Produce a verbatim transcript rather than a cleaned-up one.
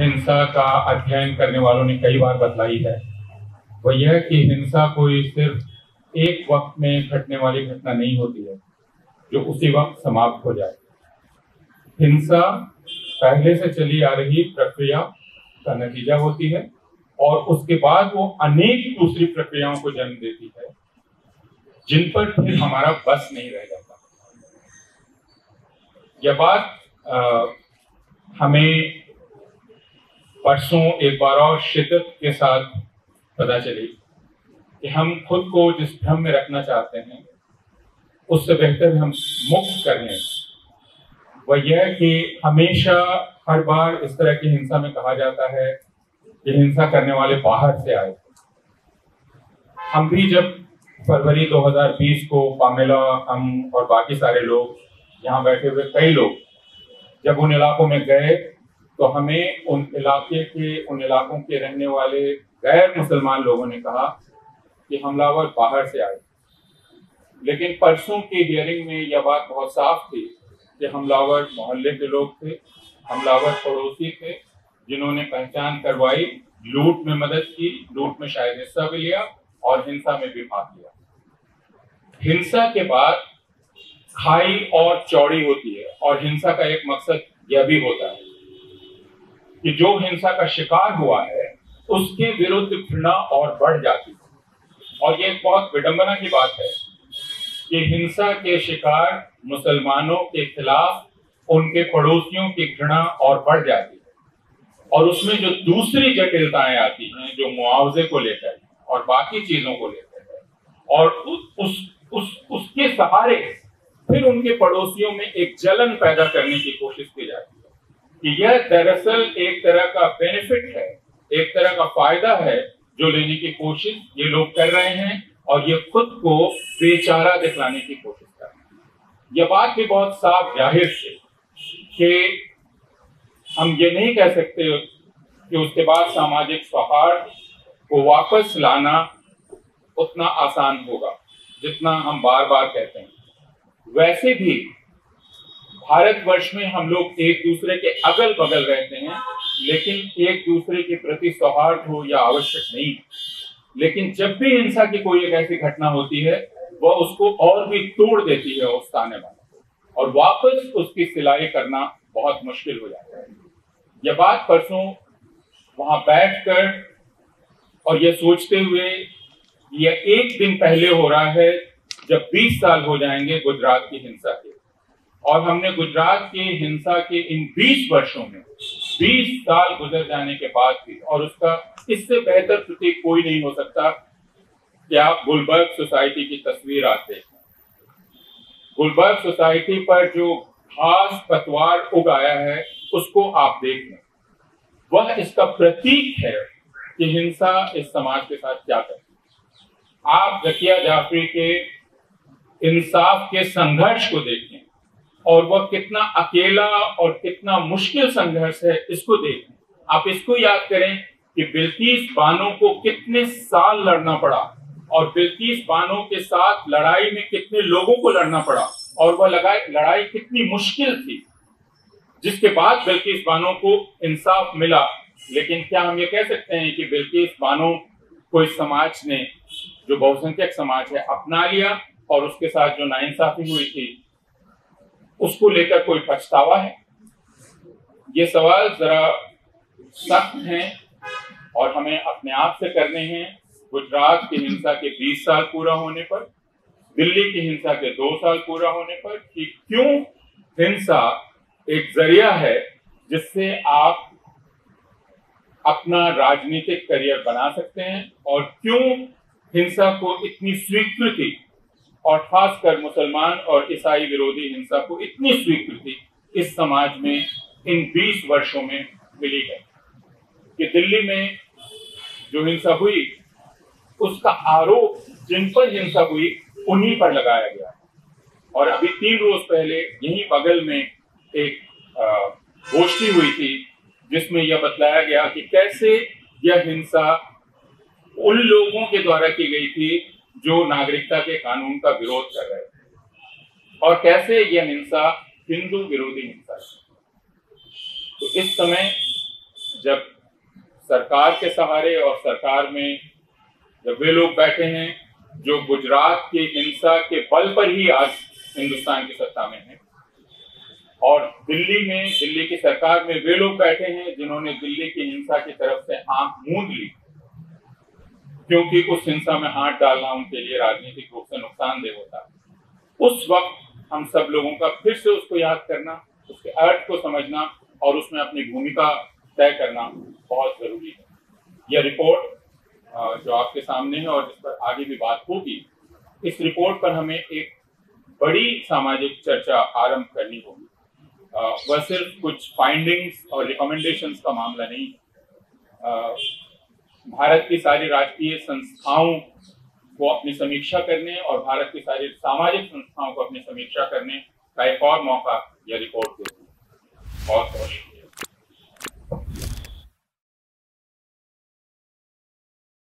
हिंसा का अध्ययन करने वालों ने कई बार बतलाई है वो यह कि हिंसा कोई सिर्फ एक वक्त में घटने वाली घटना नहीं होती है जो उसी वक्त समाप्त हो जाए। हिंसा पहले से चली आ रही प्रक्रिया का नतीजा होती है और उसके बाद वो अनेक दूसरी प्रक्रियाओं को जन्म देती है जिन पर फिर हमारा बस नहीं रह जाता। यह बात आ, हमें परसों एक बार और शिद्दत के साथ पता चली कि हम खुद को जिस भ्रम में रखना चाहते हैं उससे बेहतर हम मुक्त कर लें। वह यह कि हमेशा हर बार इस तरह की हिंसा में कहा जाता है कि हिंसा करने वाले बाहर से आए। हम भी जब फरवरी दो हज़ार बीस को पामेला हम और बाकी सारे लोग यहाँ बैठे हुए कई लोग जब उन इलाकों में गए तो हमें उन इलाके के उन इलाकों के रहने वाले गैर मुसलमान लोगों ने कहा कि हमलावर बाहर से आए, लेकिन परसों के हियरिंग में यह बात बहुत साफ थी कि हमलावर मोहल्ले के लोग थे, हमलावर पड़ोसी थे जिन्होंने पहचान करवाई, लूट में मदद की, लूट में शायद हिस्सा भी लिया और हिंसा में भी भाग लिया। हिंसा के बाद खाई और चौड़ी होती है और हिंसा का एक मकसद यह भी होता है कि जो हिंसा का शिकार हुआ है उसके विरुद्ध घृणा और बढ़ जाती है। और ये एक बहुत विडंबना की बात है कि हिंसा के शिकार मुसलमानों के खिलाफ उनके पड़ोसियों की घृणा और बढ़ जाती है और उसमें जो दूसरी जटिलताएं आती हैं जो मुआवजे को लेकर और बाकी चीजों को लेकर है और उस उस उसके सहारे फिर उनके पड़ोसियों में एक जलन पैदा करने की कोशिश की जाती है कि यह दरअसल एक तरह का बेनिफिट है, एक तरह का फायदा है जो लेने की कोशिश ये लोग कर रहे हैं और ये खुद को बेचारा दिखलाने की कोशिश कर रहे हैं। यह बात भी बहुत साफ जाहिर है कि हम ये नहीं कह सकते कि उसके बाद सामाजिक सौहार्द को वापस लाना उतना आसान होगा जितना हम बार बार कहते हैं। वैसे भी भारतवर्ष में हम लोग एक दूसरे के अगल बगल रहते हैं, लेकिन एक दूसरे के प्रति सौहार्द हो या आवश्यक नहीं। लेकिन जब भी हिंसा की कोई एक ऐसी घटना होती है वह उसको और भी तोड़ देती है उस ताने वाले और वापस उसकी सिलाई करना बहुत मुश्किल हो जाता है। यह बात परसों वहां बैठकर और यह सोचते हुए यह एक दिन पहले हो रहा है जब बीस साल हो जाएंगे गुजरात की हिंसा के, और हमने गुजरात की हिंसा के इन बीस वर्षों में बीस साल गुजर जाने के बाद भी और उसका इससे बेहतर प्रतीक कोई नहीं हो सकता। क्या आप गुलबर्ग सोसाइटी की तस्वीर आते हैं, गुलबर्ग सोसाइटी पर जो घास पतवार उग आया है उसको आप देख लें। वह इसका प्रतीक है कि हिंसा इस समाज के साथ क्या करती है। आप जकिया जाफरी के इंसाफ के संघर्ष को देखें और वह कितना अकेला और कितना मुश्किल संघर्ष है इसको देखें। आप इसको याद करें कि बिल्किस बानो को कितने साल लड़ना पड़ा और बिल्किस बानो के साथ लड़ाई में कितने लोगों को लड़ना पड़ा और वह लगाई लड़ाई कितनी मुश्किल थी, जिसके बाद बिल्किस बानो को इंसाफ मिला। लेकिन क्या हम ये कह सकते हैं कि बिल्किस बानो को इस समाज ने, जो बहुसंख्यक समाज है, अपना लिया और उसके साथ जो नाइंसाफी हुई थी उसको लेकर कोई पछतावा है? ये सवाल जरा सख्त हैं और हमें अपने आप से करने हैं। गुजरात की हिंसा के बीस साल पूरा होने पर, दिल्ली की हिंसा के दो साल पूरा होने पर, कि क्यों हिंसा एक जरिया है जिससे आप अपना राजनीतिक करियर बना सकते हैं और क्यों हिंसा को इतनी स्वीकृति और खासकर मुसलमान और ईसाई विरोधी हिंसा को इतनी स्वीकृति इस समाज में इन बीस वर्षों में मिली है। कि दिल्ली में जो हिंसा हुई उसका आरोप जिन पर हिंसा हुई उन्हीं पर लगाया गया और अभी तीन रोज पहले यहीं बगल में एक गोष्ठी हुई थी जिसमें यह बतलाया गया कि कैसे यह हिंसा उन लोगों के द्वारा की गई थी जो नागरिकता के कानून का विरोध कर रहे थे और कैसे यह हिंसा हिंदू विरोधी हिंसा है। तो इस समय जब सरकार के सहारे और सरकार में जब वे लोग बैठे हैं जो गुजरात के हिंसा के बल पर ही आज हिंदुस्तान की सत्ता में है, और दिल्ली में दिल्ली की सरकार में वे लोग बैठे हैं जिन्होंने दिल्ली की हिंसा की तरफ से आंख मूंद ली, क्योंकि उस हिंसा में हाथ डालना उनके लिए राजनीतिक रूप से नुकसानदेह होता है। उस वक्त हम सब लोगों का फिर से उसको याद करना, उसके अर्थ को समझना और उसमें अपनी भूमिका तय करना बहुत जरूरी है। यह रिपोर्ट जो आपके सामने है और जिस पर आगे भी बात होगी, इस रिपोर्ट पर हमें एक बड़ी सामाजिक चर्चा आरंभ करनी होगी। वह सिर्फ कुछ फाइंडिंग्स और रिकमेंडेशंस का मामला नहीं है। भारत की सारी राष्ट्रीय संस्थाओं को अपनी समीक्षा करने और भारत की सारी सामाजिक संस्थाओं को अपनी समीक्षा करने का एक और मौका यह रिपोर्ट देती है। बहुत बहुत